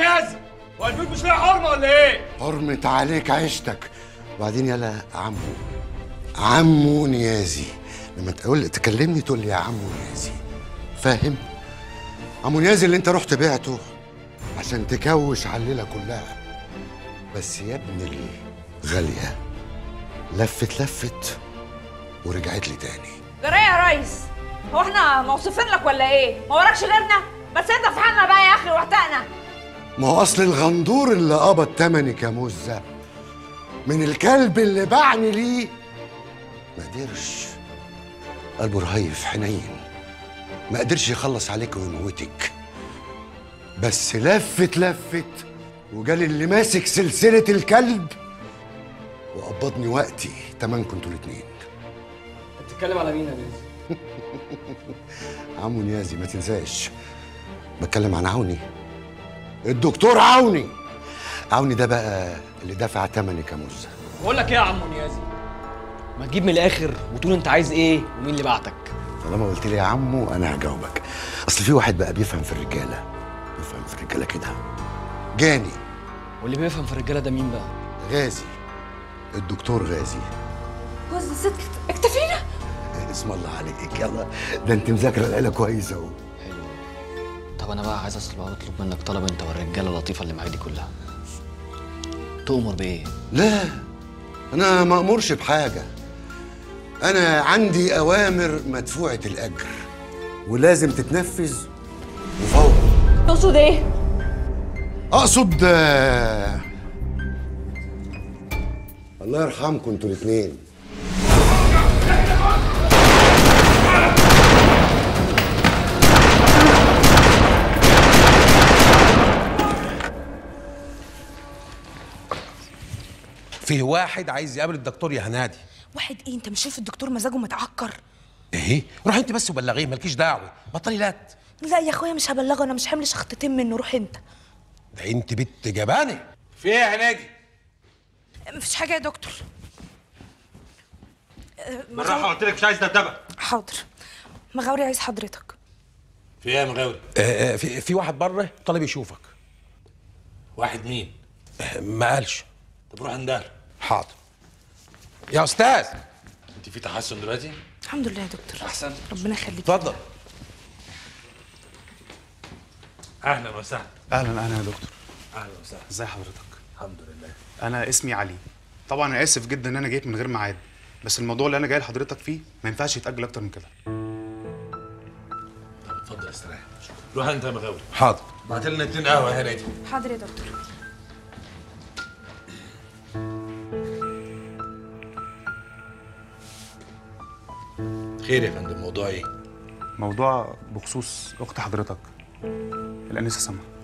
نيازي؟ هو البيوت مش ليها حرمه ولا ايه؟ حرمت عليك عيشتك. وبعدين يلا عمو نيازي، لما تقول تكلمني تقول لي يا عمو نيازي، فاهم؟ عمو نيازي اللي انت رحت بعته عشان تكوش على الليله كلها. بس يا ابن الغاليه لفت ورجعت لي تاني. جرى ايه يا ريس؟ هو احنا موصفين لك ولا ايه؟ ما وراكش غيرنا؟ بس انت في حالنا بقى يا اخي واحتقنا. ما هو اصل الغندور اللي قبض تمنك يا موزه من الكلب اللي باعني ليه ما قدرش، قلبه رهيف حنين، ما قدرش يخلص عليك ويموتك. بس لفت وجالي اللي ماسك سلسله الكلب وقبضني وقتي تمنكم انتوا الاثنين. انت بتتكلم على مين يا نيازي؟ عمو نيازي ما تنساش، بتكلم عن عوني، الدكتور عوني ده بقى اللي دفع تمنك يا موزه. بقول لك ايه يا عمو نيازي؟ ما تجيب من الاخر وتقول انت عايز ايه ومين اللي بعتك. طالما قلت لي يا عمو انا هجاوبك، اصل في واحد بقى بيفهم في الرجاله كده، جاني. واللي بيفهم في الرجاله ده مين بقى؟ غازي، الدكتور غازي. غازي صدق اكتفينا؟ اسم الله عليك، يلا ده انت مذاكره العيله كويس اهو. حلو. طب انا بقى عايز اطلب منك طلب انت والرجاله اللطيفه اللي معاك دي كلها. تؤمر بايه؟ لا انا ما امرش بحاجه، انا عندي اوامر مدفوعه الاجر ولازم تتنفذ وفورا. تقصد ايه؟ اقصد الله يرحمكم انتوا الاثنين. فيه واحد عايز يقابل الدكتور يا هنادي. واحد ايه؟ انت مش شايف الدكتور مزاجه متعكر؟ ايه؟ روح انت بس وبلغيه، مالكيش دعوه، بطلي لات. لا يا اخويا مش هبلغه، انا مش حامل شخطتين منه، روح انت. ده انت بنت جبانه. في ايه يا هنادي؟ مفيش حاجه يا دكتور. بالراحه قلت لك مش عايز دبدبه. حاضر. مغاوري عايز حضرتك. في ايه يا مغاوري؟ في واحد بره طالب يشوفك. واحد مين؟ ما قالش. طب روح اندهله. حاضر. يا استاذ انت في تحسن دلوقتي؟ الحمد لله يا دكتور. احسن، ربنا يخليك. اتفضل. اهلا وسهلا. اهلا يا دكتور. اهلا وسهلا. ازي حضرتك؟ الحمد لله. انا اسمي علي. طبعا انا اسف جدا ان انا جيت من غير ميعاد، بس الموضوع اللي انا جاي لحضرتك فيه ما ينفعش يتاجل اكتر من كده. طب اتفضل استريح. روح انت يا مغاوري. حاضر. بعت لنا 2 قهوه يا هنادي. حاضر يا دكتور. خير يا فندم، موضوع ايه؟ موضوع بخصوص اخت حضرتك الانسه سما.